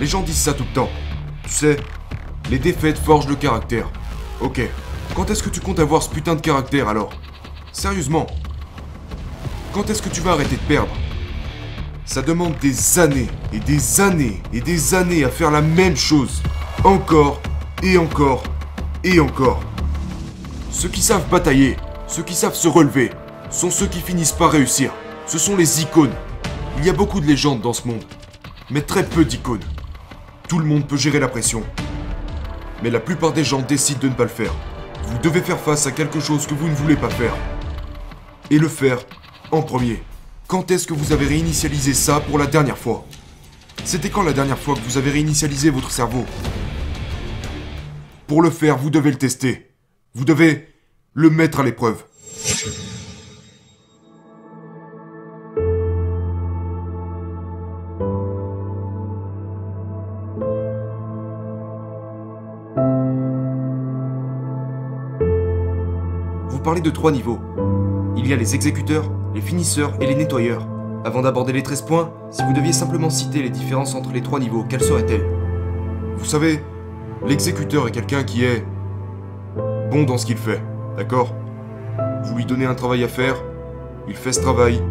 Les gens disent ça tout le temps. Tu sais, les défaites forgent le caractère. Ok, quand est-ce que tu comptes avoir ce putain de caractère alors? Sérieusement? Quand est-ce que tu vas arrêter de perdre? Ça demande des années et des années et des années à faire la même chose. Encore et encore et encore. Ceux qui savent batailler, ceux qui savent se relever, sont ceux qui finissent par réussir. Ce sont les icônes. Il y a beaucoup de légendes dans ce monde, mais très peu d'icônes. Tout le monde peut gérer la pression, mais la plupart des gens décident de ne pas le faire. Vous devez faire face à quelque chose que vous ne voulez pas faire, et le faire en premier. Quand est-ce que vous avez réinitialisé ça pour la dernière fois? C'était quand la dernière fois que vous avez réinitialisé votre cerveau? Pour le faire, vous devez le tester. Vous devez le mettre à l'épreuve. Vous parlez de 3 niveaux. Il y a les exécuteurs, les finisseurs et les nettoyeurs. Avant d'aborder les 13 points, si vous deviez simplement citer les différences entre les 3 niveaux, quelles seraient-elles? Vous savez, l'exécuteur est quelqu'un qui est bon dans ce qu'il fait, d'accord? Vous lui donnez un travail à faire, il fait ce travail.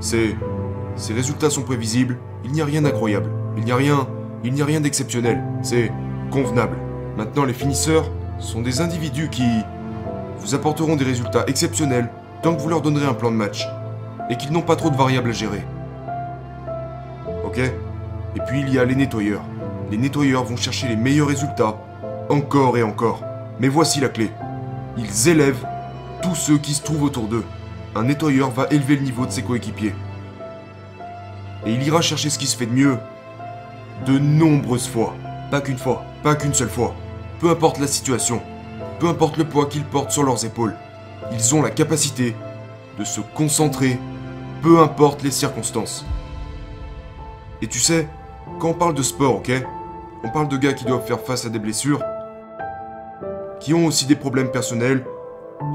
Ses résultats sont prévisibles, il n'y a rien d'incroyable, il n'y a rien d'exceptionnel, c'est convenable. Maintenant, les finisseurs sont des individus qui vous apporteront des résultats exceptionnels tant que vous leur donnerez un plan de match et qu'ils n'ont pas trop de variables à gérer. Ok? Et puis il y a les nettoyeurs. Les nettoyeurs vont chercher les meilleurs résultats encore et encore. Mais voici la clé. Ils élèvent tous ceux qui se trouvent autour d'eux. Un nettoyeur va élever le niveau de ses coéquipiers. Et il ira chercher ce qui se fait de mieux de nombreuses fois. Pas qu'une fois, pas qu'une seule fois. Peu importe la situation, peu importe le poids qu'ils portent sur leurs épaules, ils ont la capacité de se concentrer, peu importe les circonstances. Et tu sais, quand on parle de sport, ok, on parle de gars qui doivent faire face à des blessures, qui ont aussi des problèmes personnels.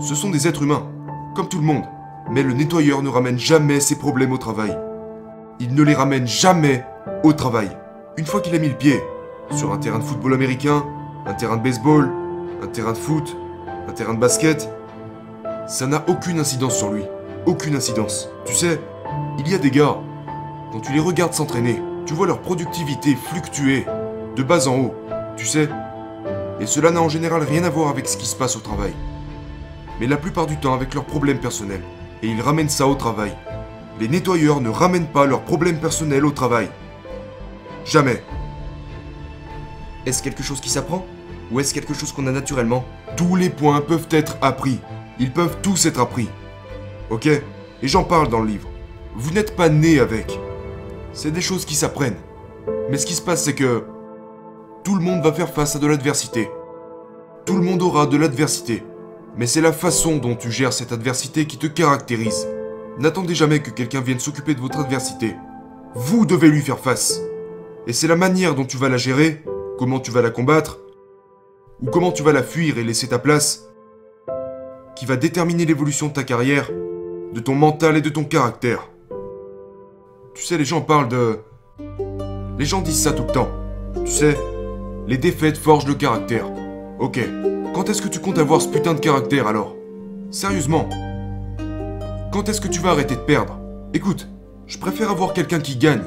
Ce sont des êtres humains, comme tout le monde. Mais le nettoyeur ne ramène jamais ses problèmes au travail. Il ne les ramène jamais au travail. Une fois qu'il a mis le pied sur un terrain de football américain, un terrain de baseball, un terrain de foot, un terrain de basket, ça n'a aucune incidence sur lui. Aucune incidence. Tu sais, il y a des gars, quand tu les regardes s'entraîner, tu vois leur productivité fluctuer de bas en haut, tu sais. Et cela n'a en général rien à voir avec ce qui se passe au travail. Mais la plupart du temps avec leurs problèmes personnels. Et ils ramènent ça au travail. Les nettoyeurs ne ramènent pas leurs problèmes personnels au travail. Jamais. Est-ce quelque chose qui s'apprend? Ou est-ce quelque chose qu'on a naturellement? Tous les points peuvent être appris. Ils peuvent tous être appris. Ok? Et j'en parle dans le livre. Vous n'êtes pas né avec. C'est des choses qui s'apprennent. Mais ce qui se passe, c'est que tout le monde va faire face à de l'adversité. Tout le monde aura de l'adversité. Mais c'est la façon dont tu gères cette adversité qui te caractérise. N'attendez jamais que quelqu'un vienne s'occuper de votre adversité. Vous devez lui faire face. Et c'est la manière dont tu vas la gérer, comment tu vas la combattre, ou comment tu vas la fuir et laisser ta place, qui va déterminer l'évolution de ta carrière, de ton mental et de ton caractère. Tu sais, les gens parlent de... Les gens disent ça tout le temps. Tu sais, les défaites forgent le caractère. Ok, quand est-ce que tu comptes avoir ce putain de caractère alors? Sérieusement? Quand est-ce que tu vas arrêter de perdre? Écoute, je préfère avoir quelqu'un qui gagne,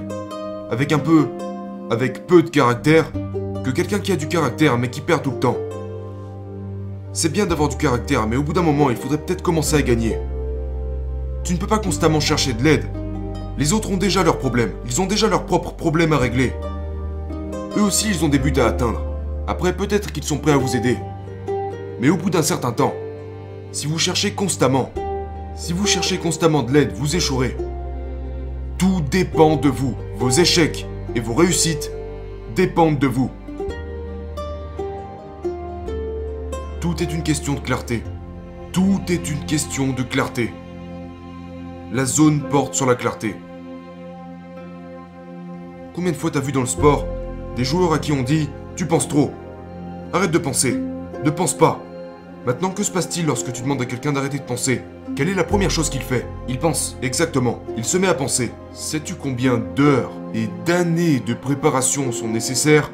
avec peu de caractère, que quelqu'un qui a du caractère mais qui perd tout le temps. C'est bien d'avoir du caractère, mais au bout d'un moment, il faudrait peut-être commencer à gagner. Tu ne peux pas constamment chercher de l'aide. Les autres ont déjà leurs problèmes, ils ont déjà leurs propres problèmes à régler. Eux aussi, ils ont des buts à atteindre. Après, peut-être qu'ils sont prêts à vous aider. Mais au bout d'un certain temps, si vous cherchez constamment de l'aide, vous échouerez. Tout dépend de vous. Vos échecs et vos réussites dépendent de vous. Tout est une question de clarté. Tout est une question de clarté. La zone porte sur la clarté. Combien de fois t'as vu dans le sport des joueurs à qui on dit « Tu penses trop ». Arrête de penser. Ne pense pas. Maintenant, que se passe-t-il lorsque tu demandes à quelqu'un d'arrêter de penser? Quelle est la première chose qu'il fait? Il pense. Exactement. Il se met à penser. Sais-tu combien d'heures et d'années de préparation sont nécessaires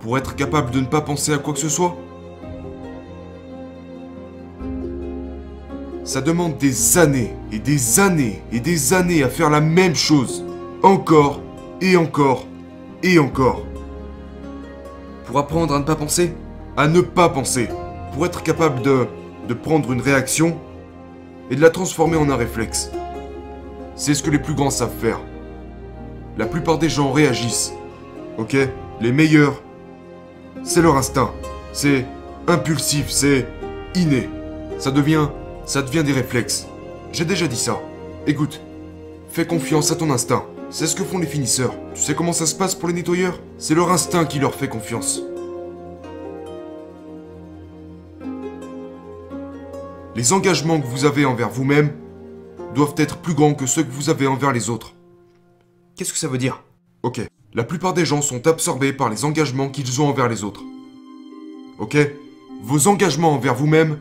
pour être capable de ne pas penser à quoi que ce soit? Ça demande des années et des années et des années à faire la même chose. Encore et encore et encore. Pour apprendre à ne pas penser? À ne pas penser. Pour être capable de prendre une réaction et de la transformer en un réflexe. C'est ce que les plus grands savent faire. La plupart des gens réagissent. Ok? Les meilleurs, c'est leur instinct. C'est impulsif, c'est inné. Ça devient des réflexes. J'ai déjà dit ça. Écoute, fais confiance à ton instinct. C'est ce que font les finisseurs. Tu sais comment ça se passe pour les nettoyeurs? C'est leur instinct qui leur fait confiance. Les engagements que vous avez envers vous-même doivent être plus grands que ceux que vous avez envers les autres. Qu'est-ce que ça veut dire? Ok. La plupart des gens sont absorbés par les engagements qu'ils ont envers les autres. Ok? Vos engagements envers vous-même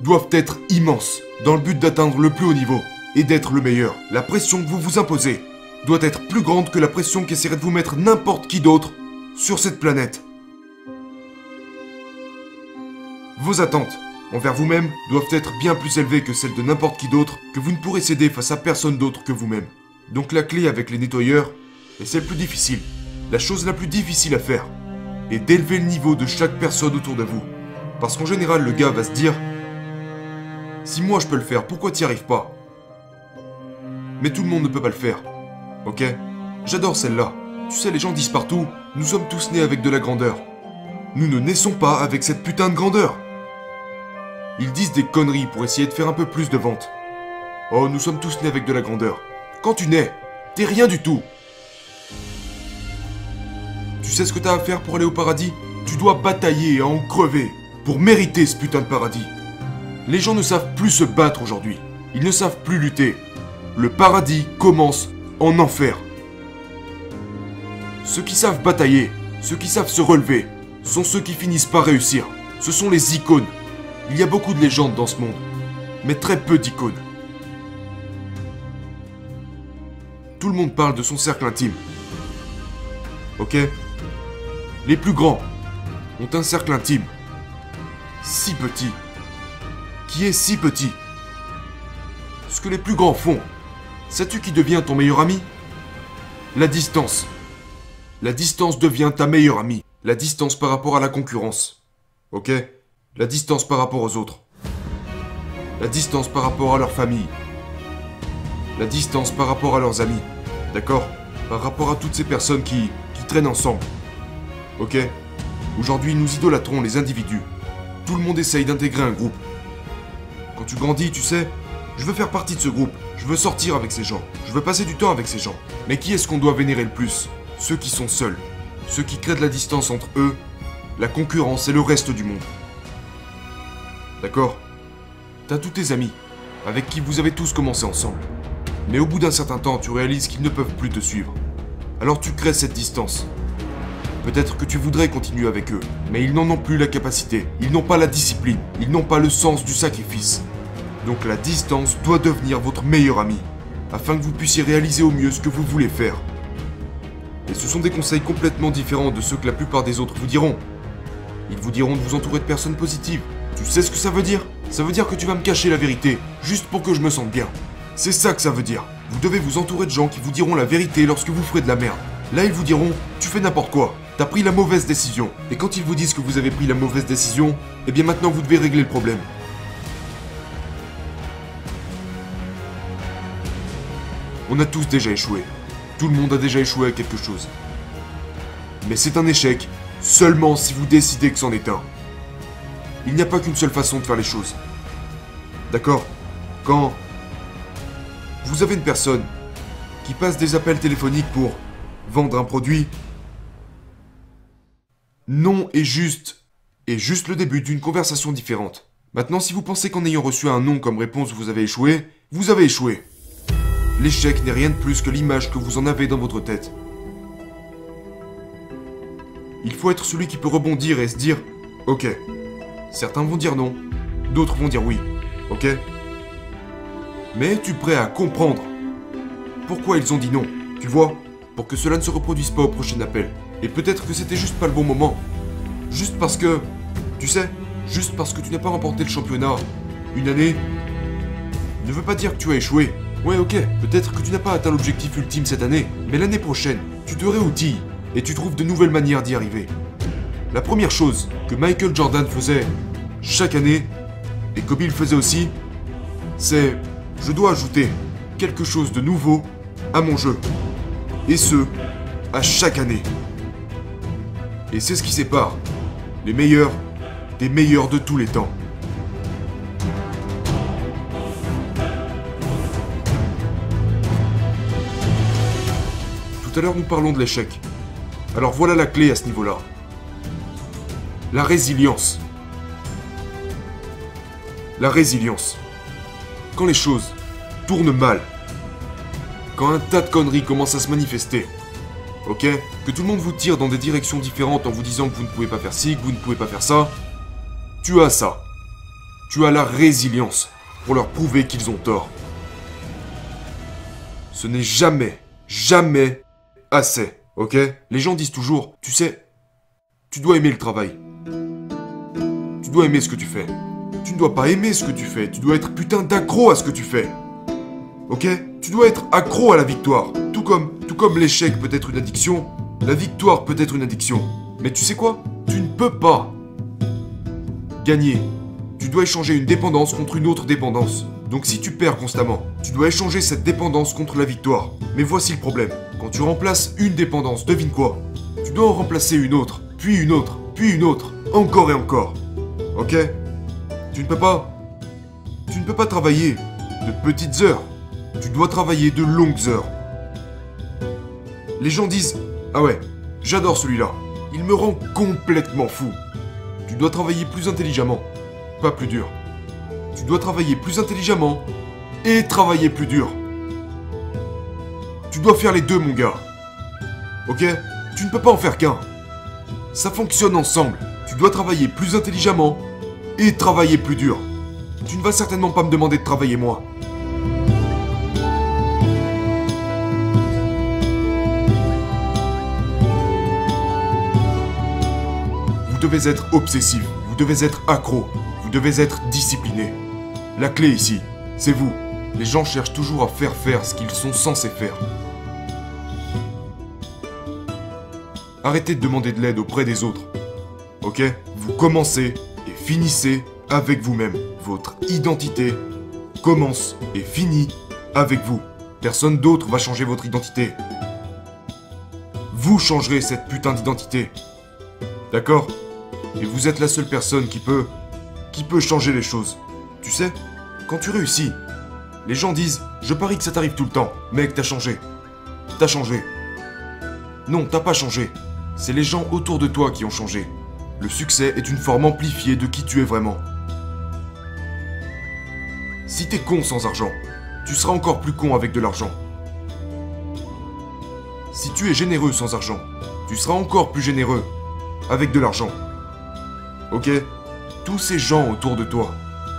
doivent être immenses dans le but d'atteindre le plus haut niveau et d'être le meilleur. La pression que vous vous imposez doit être plus grande que la pression qu'essaierait de vous mettre n'importe qui d'autre sur cette planète. Vos attentes envers vous-même doivent être bien plus élevées que celles de n'importe qui d'autre que vous ne pourrez céder face à personne d'autre que vous-même. Donc la clé avec les nettoyeurs, et c'est le plus difficile, la chose la plus difficile à faire, est d'élever le niveau de chaque personne autour de vous. Parce qu'en général, le gars va se dire « Si moi je peux le faire, pourquoi t'y arrives pas ?» Mais tout le monde ne peut pas le faire. Ok? J'adore celle-là. Tu sais, les gens disent partout « Nous sommes tous nés avec de la grandeur. » Nous ne naissons pas avec cette putain de grandeur. Ils disent des conneries pour essayer de faire un peu plus de ventes. « Oh, nous sommes tous nés avec de la grandeur. » Quand tu nais, t'es rien du tout. Tu sais ce que t'as à faire pour aller au paradis? Tu dois batailler et en crever pour mériter ce putain de paradis. Les gens ne savent plus se battre aujourd'hui. Ils ne savent plus lutter. Le paradis commence en enfer. Ceux qui savent batailler, ceux qui savent se relever, sont ceux qui finissent par réussir. Ce sont les icônes. Il y a beaucoup de légendes dans ce monde, mais très peu d'icônes. Tout le monde parle de son cercle intime. Ok? Les plus grands ont un cercle intime. Si petit. Qui est si petit? Ce que les plus grands font. Sais-tu qui devient ton meilleur ami? La distance. La distance devient ta meilleure amie. La distance par rapport à la concurrence. Ok? La distance par rapport aux autres. La distance par rapport à leur famille. La distance par rapport à leurs amis, d'accord? Par rapport à toutes ces personnes qui traînent ensemble, ok? Aujourd'hui, nous idolâtrons les individus. Tout le monde essaye d'intégrer un groupe. Quand tu grandis, tu sais, je veux faire partie de ce groupe, je veux sortir avec ces gens, je veux passer du temps avec ces gens. Mais qui est-ce qu'on doit vénérer le plus? Ceux qui sont seuls, ceux qui créent de la distance entre eux, la concurrence et le reste du monde. D'accord? T'as tous tes amis, avec qui vous avez tous commencé ensemble. Mais au bout d'un certain temps, tu réalises qu'ils ne peuvent plus te suivre. Alors tu crées cette distance. Peut-être que tu voudrais continuer avec eux, mais ils n'en ont plus la capacité, ils n'ont pas la discipline, ils n'ont pas le sens du sacrifice. Donc la distance doit devenir votre meilleur ami, afin que vous puissiez réaliser au mieux ce que vous voulez faire. Et ce sont des conseils complètement différents de ceux que la plupart des autres vous diront. Ils vous diront de vous entourer de personnes positives. Tu sais ce que ça veut dire? Ça veut dire que tu vas me cacher la vérité, juste pour que je me sente bien. C'est ça que ça veut dire. Vous devez vous entourer de gens qui vous diront la vérité lorsque vous ferez de la merde. Là, ils vous diront « Tu fais n'importe quoi, t'as pris la mauvaise décision. » Et quand ils vous disent que vous avez pris la mauvaise décision, eh bien maintenant vous devez régler le problème. On a tous déjà échoué. Tout le monde a déjà échoué à quelque chose. Mais c'est un échec seulement si vous décidez que c'en est un. Il n'y a pas qu'une seule façon de faire les choses. D'accord? Quand vous avez une personne qui passe des appels téléphoniques pour vendre un produit. Non est juste le début d'une conversation différente. Maintenant, si vous pensez qu'en ayant reçu un non comme réponse, vous avez échoué, vous avez échoué. L'échec n'est rien de plus que l'image que vous en avez dans votre tête. Il faut être celui qui peut rebondir et se dire « Ok, Certains vont dire non, d'autres vont dire oui, ok? Mais es-tu prêt à comprendre pourquoi ils ont dit non, tu vois? Pour que cela ne se reproduise pas au prochain appel. Et peut-être que c'était juste pas le bon moment. Juste parce que, tu sais, juste parce que tu n'as pas remporté le championnat une année, ne veut pas dire que tu as échoué. Ouais, ok, peut-être que tu n'as pas atteint l'objectif ultime cette année, mais l'année prochaine, tu te réoutilles et tu trouves de nouvelles manières d'y arriver. La première chose que Michael Jordan faisait chaque année, et Kobe le faisait aussi, c'est « Je dois ajouter quelque chose de nouveau à mon jeu. » Et ce, à chaque année. Et c'est ce qui sépare les meilleurs des meilleurs de tous les temps. Tout à l'heure, nous parlons de l'échec. Alors voilà la clé à ce niveau-là. La résilience. La résilience. Quand les choses tournent mal, quand un tas de conneries commence à se manifester, ok, que tout le monde vous tire dans des directions différentes en vous disant que vous ne pouvez pas faire ci, que vous ne pouvez pas faire ça, tu as ça. Tu as la résilience pour leur prouver qu'ils ont tort. Ce n'est jamais, jamais assez, ok? Les gens disent toujours, tu sais, tu dois aimer le travail. Tu dois aimer ce que tu fais. Tu ne dois pas aimer ce que tu fais. Tu dois être putain d'accro à ce que tu fais. Ok? Tu dois être accro à la victoire. Tout comme l'échec peut être une addiction, la victoire peut être une addiction. Mais tu sais quoi? Tu ne peux pas gagner. Tu dois échanger une dépendance contre une autre dépendance. Donc si tu perds constamment, tu dois échanger cette dépendance contre la victoire. Mais voici le problème. Quand tu remplaces une dépendance, devine quoi? Tu dois en remplacer une autre, puis une autre, puis une autre, encore et encore. Ok? Tu ne peux pas travailler de petites heures. Tu dois travailler de longues heures. Les gens disent « Ah ouais, j'adore celui-là. Il me rend complètement fou. » Tu dois travailler plus intelligemment, pas plus dur. Tu dois travailler plus intelligemment et travailler plus dur. Tu dois faire les deux, mon gars. Ok? Tu ne peux pas en faire qu'un. Ça fonctionne ensemble. Tu dois travailler plus intelligemment et travailler plus dur. Tu ne vas certainement pas me demander de travailler moins. Vous devez être obsessif, vous devez être accro, vous devez être discipliné. La clé ici, c'est vous. Les gens cherchent toujours à faire ce qu'ils sont censés faire. Arrêtez de demander de l'aide auprès des autres. Ok? Vous commencez et finissez avec vous-même. Votre identité commence et finit avec vous. Personne d'autre va changer votre identité. Vous changerez cette putain d'identité. D'accord? Et vous êtes la seule personne qui peut changer les choses. Tu sais, quand tu réussis, les gens disent « Je parie que ça t'arrive tout le temps. Mec, t'as changé. T'as changé. » Non, t'as pas changé. C'est les gens autour de toi qui ont changé. Le succès est une forme amplifiée de qui tu es vraiment. Si t'es con sans argent, tu seras encore plus con avec de l'argent. Si tu es généreux sans argent, tu seras encore plus généreux avec de l'argent. Ok? Tous ces gens autour de toi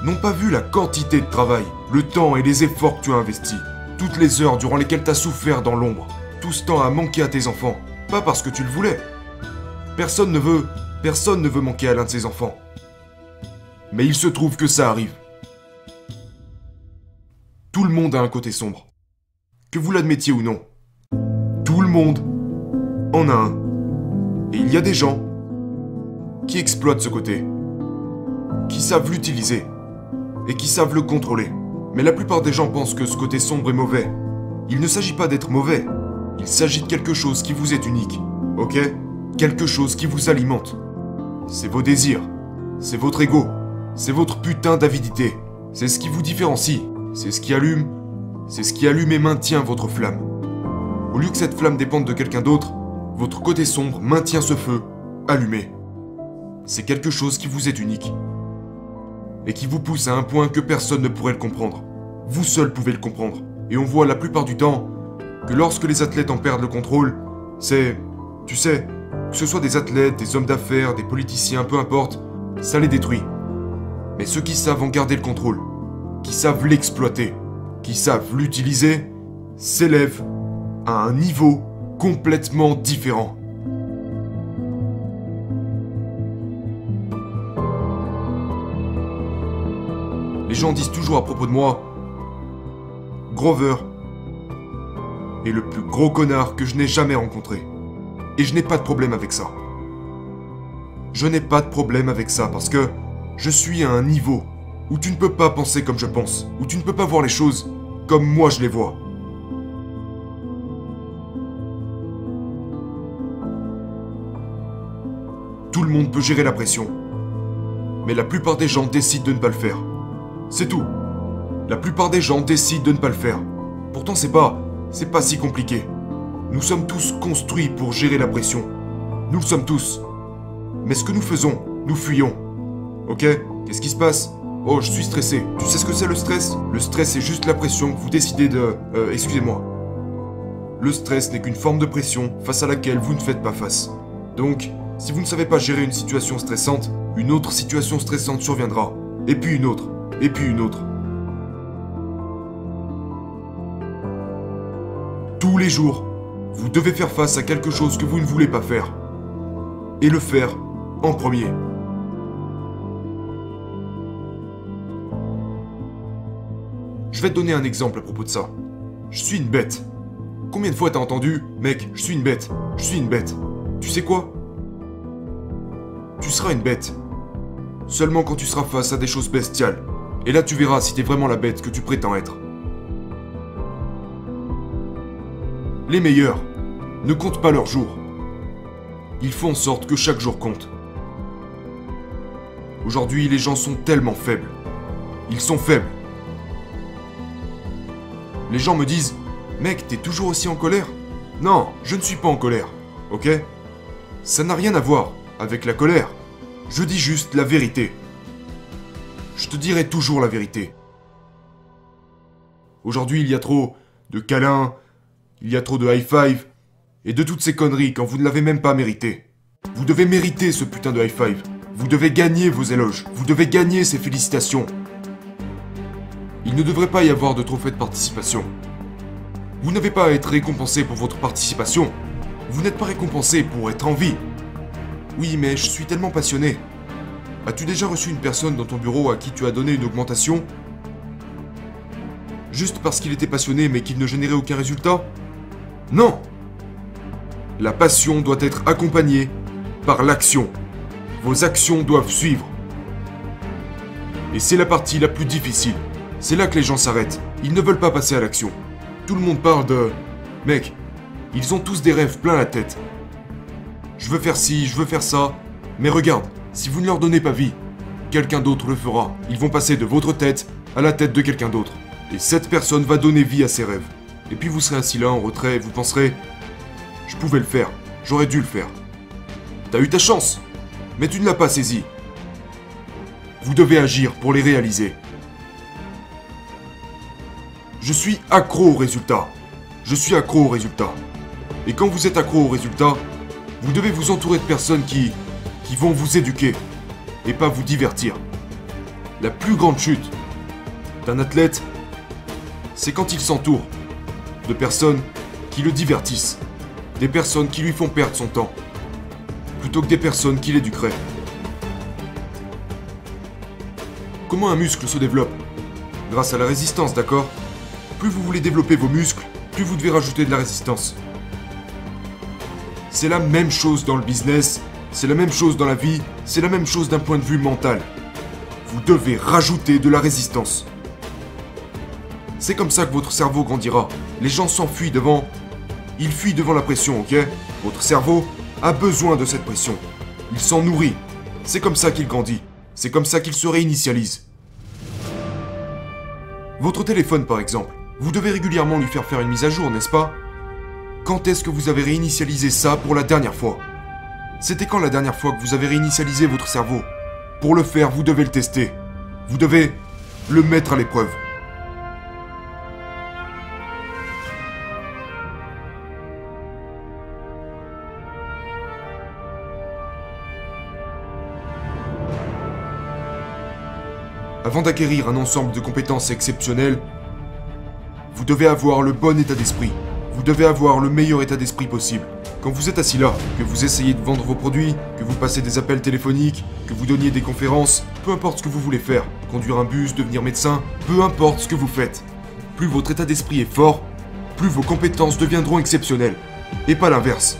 n'ont pas vu la quantité de travail, le temps et les efforts que tu as investis, toutes les heures durant lesquelles tu as souffert dans l'ombre, tout ce temps à manquer à tes enfants, pas parce que tu le voulais. Personne ne veut manquer à l'un de ses enfants. Mais il se trouve que ça arrive. Tout le monde a un côté sombre. Que vous l'admettiez ou non, tout le monde en a un. Et il y a des gens qui exploitent ce côté, qui savent l'utiliser et qui savent le contrôler. Mais la plupart des gens pensent que ce côté sombre est mauvais. Il ne s'agit pas d'être mauvais, il s'agit de quelque chose qui vous est unique, ok? Quelque chose qui vous alimente. C'est vos désirs, c'est votre ego, c'est votre putain d'avidité, c'est ce qui vous différencie, c'est ce qui allume et maintient votre flamme. Au lieu que cette flamme dépende de quelqu'un d'autre, votre côté sombre maintient ce feu allumé. C'est quelque chose qui vous est unique et qui vous pousse à un point que personne ne pourrait le comprendre. Vous seul pouvez le comprendre. Et on voit la plupart du temps que lorsque les athlètes en perdent le contrôle, c'est... Tu sais, que ce soit des athlètes, des hommes d'affaires, des politiciens, peu importe, ça les détruit. mais ceux qui savent en garder le contrôle, qui savent l'exploiter, qui savent l'utiliser, s'élèvent à un niveau complètement différent. Les gens disent toujours à propos de moi, Grover est le plus gros connard que je n'ai jamais rencontré. Et je n'ai pas de problème avec ça. Je n'ai pas de problème avec ça parce que je suis à un niveau où tu ne peux pas penser comme je pense, où tu ne peux pas voir les choses comme moi je les vois. Tout le monde peut gérer la pression, mais la plupart des gens décident de ne pas le faire. C'est tout. La plupart des gens décident de ne pas le faire. Pourtant, c'est pas si compliqué. Nous sommes tous construits pour gérer la pression. Nous le sommes tous. Mais ce que nous faisons, nous fuyons. Ok? Qu'est-ce qui se passe? Oh, je suis stressé. Tu sais ce que c'est le stress? Le stress, c'est juste la pression que vous décidez de... excusez-moi. Le stress n'est qu'une forme de pression face à laquelle vous ne faites pas face. Donc, si vous ne savez pas gérer une situation stressante, une autre situation stressante surviendra. Et puis une autre. Et puis une autre. Tous les jours, vous devez faire face à quelque chose que vous ne voulez pas faire. Et le faire en premier. Je vais te donner un exemple à propos de ça. Je suis une bête. Combien de fois t'as entendu, mec, je suis une bête, je suis une bête. Tu sais quoi? Tu seras une bête. Seulement quand tu seras face à des choses bestiales. Et là tu verras si t'es vraiment la bête que tu prétends être. Les meilleurs ne comptent pas leurs jours. Ils font en sorte que chaque jour compte. Aujourd'hui, les gens sont tellement faibles. Ils sont faibles. Les gens me disent, mec, t'es toujours aussi en colère? Non, je ne suis pas en colère, ok? Ça n'a rien à voir avec la colère. Je dis juste la vérité. Je te dirai toujours la vérité. Aujourd'hui, il y a trop de câlins... Il y a trop de high-five et de toutes ces conneries quand vous ne l'avez même pas mérité. Vous devez mériter ce putain de high-five. Vous devez gagner vos éloges. Vous devez gagner ces félicitations. Il ne devrait pas y avoir de trophée de participation. Vous n'avez pas à être récompensé pour votre participation. Vous n'êtes pas récompensé pour être en vie. Oui, mais je suis tellement passionné. As-tu déjà reçu une personne dans ton bureau à qui tu as donné une augmentation? Juste parce qu'il était passionné mais qu'il ne générait aucun résultat? Non! La passion doit être accompagnée par l'action. Vos actions doivent suivre. Et c'est la partie la plus difficile. C'est là que les gens s'arrêtent. Ils ne veulent pas passer à l'action. Tout le monde parle de... Mec, ils ont tous des rêves plein la tête. Je veux faire ci, je veux faire ça. Mais regarde, si vous ne leur donnez pas vie, quelqu'un d'autre le fera. Ils vont passer de votre tête à la tête de quelqu'un d'autre. Et cette personne va donner vie à ses rêves. Et puis vous serez assis là en retrait et vous penserez « Je pouvais le faire, j'aurais dû le faire. » T'as eu ta chance, mais tu ne l'as pas saisie. Vous devez agir pour les réaliser. Je suis accro aux résultats. Je suis accro aux résultats. Et quand vous êtes accro aux résultats, vous devez vous entourer de personnes qui vont vous éduquer et pas vous divertir. La plus grande chute d'un athlète, c'est quand il s'entoure de personnes qui le divertissent, des personnes qui lui font perdre son temps, plutôt que des personnes qui l'éduqueraient. Comment un muscle se développe? Grâce à la résistance, d'accord? Plus vous voulez développer vos muscles, plus vous devez rajouter de la résistance. C'est la même chose dans le business, c'est la même chose dans la vie, c'est la même chose d'un point de vue mental. Vous devez rajouter de la résistance. C'est comme ça que votre cerveau grandira. Les gens s'enfuient devant... Ils fuient devant la pression, ok? Votre cerveau a besoin de cette pression. Il s'en nourrit. C'est comme ça qu'il grandit. C'est comme ça qu'il se réinitialise. Votre téléphone, par exemple. Vous devez régulièrement lui faire une mise à jour, n'est-ce pas? Quand est-ce que vous avez réinitialisé ça pour la dernière fois? C'était quand la dernière fois que vous avez réinitialisé votre cerveau? Pour le faire, vous devez le tester. Vous devez le mettre à l'épreuve. Avant d'acquérir un ensemble de compétences exceptionnelles, vous devez avoir le bon état d'esprit. Vous devez avoir le meilleur état d'esprit possible. Quand vous êtes assis là, que vous essayez de vendre vos produits, que vous passez des appels téléphoniques, que vous donniez des conférences, peu importe ce que vous voulez faire, conduire un bus, devenir médecin, peu importe ce que vous faites. Plus votre état d'esprit est fort, plus vos compétences deviendront exceptionnelles. Et pas l'inverse.